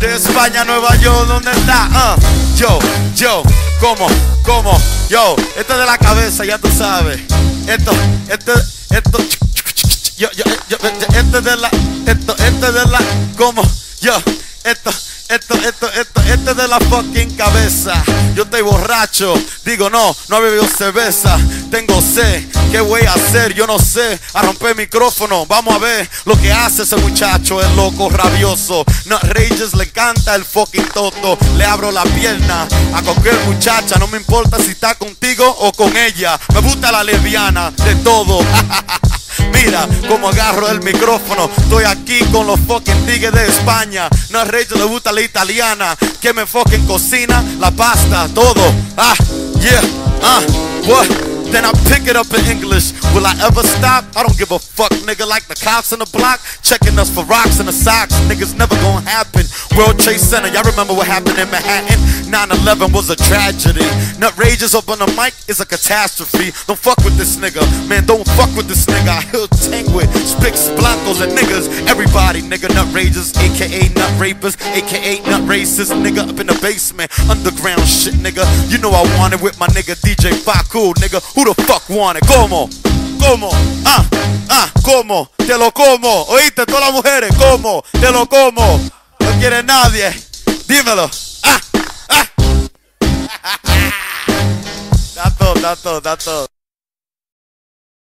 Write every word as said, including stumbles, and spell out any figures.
de España, Nueva York, ¿dónde está? Uh, yo, yo, como, como, yo, esto es de la cabeza, ya tú sabes. Esto, esto, esto, yo, yo, yo, esto es de la, esto, esto es de la, como, yo, esto. Esto, esto, esto, esto es de la fucking cabeza. Yo estoy borracho, digo no, no he bebido cerveza. Tengo sed, ¿qué voy a hacer? Yo no sé, a romper el micrófono. Vamos a ver lo que hace ese muchacho, el loco rabioso. No, Reyes le encanta el fucking toto. Le abro la pierna a cualquier muchacha, no me importa si está contigo o con ella. Me gusta la lesbiana, de todo. Mira cómo agarro el micrófono. Estoy aquí con los fucking tigres de España. No, Reyes le gusta la italiana, que me fucking cocina la pasta, todo. Ah, yeah, ah, what? Then I pick it up in English. Will I ever stop? I don't give a fuck, nigga. Like the cops in the block, checking us for rocks and the socks. Niggas never gonna happen. World Trade Center, y'all remember what happened in Manhattan? nine eleven was a tragedy. Nut rages up on the mic is a catastrophe. Don't fuck with this nigga, man, don't fuck with this nigga. I he'll tank with Spicks, Blancos, and niggas. Everybody, nigga, nut rages, aka nut rapers, aka nut racist, nigga, up in the basement. Underground shit, nigga. You know I want it with my nigga D J Pacool, nigga. Who the fuck want it? Como, como, ah, ah, como, te lo como, oíste, todas las mujeres, como, te lo como, no quiere nadie, dímelo, ah, ah. Da todo, da todo, da todo.